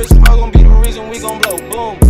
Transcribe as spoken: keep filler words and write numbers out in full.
Chris Paul gon' be the reason we gon' blow, boom.